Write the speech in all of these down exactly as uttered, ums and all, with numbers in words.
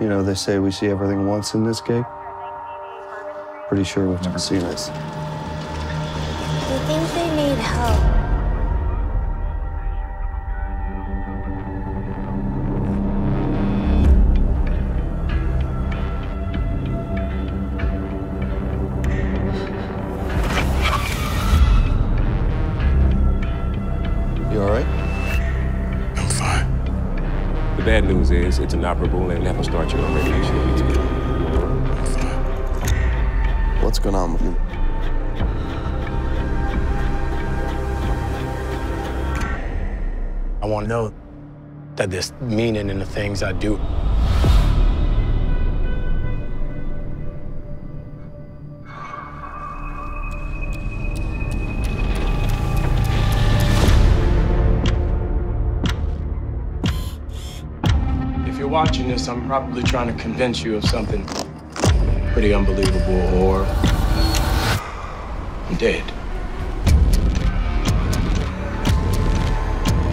You know, they say we see everything once in this gig. Pretty sure we've never seen this. I think they need help. The bad news is it's inoperable and they haven't started you on radiation yet. What's going on with you? I want to know that there's meaning in the things I do. If you're watching this, I'm probably trying to convince you of something pretty unbelievable, or I'm dead.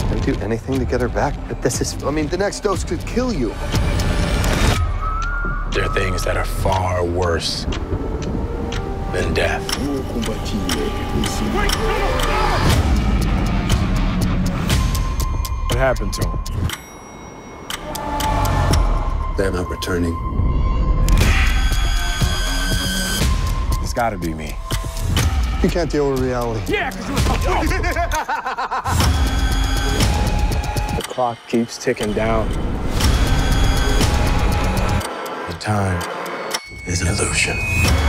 I'd do anything to get her back, but this is, I mean, the next dose could kill you. There are things that are far worse than death. What happened to him? They're not returning. It's gotta be me. You can't deal with reality. Yeah, because you were. The clock keeps ticking down. The time is an illusion.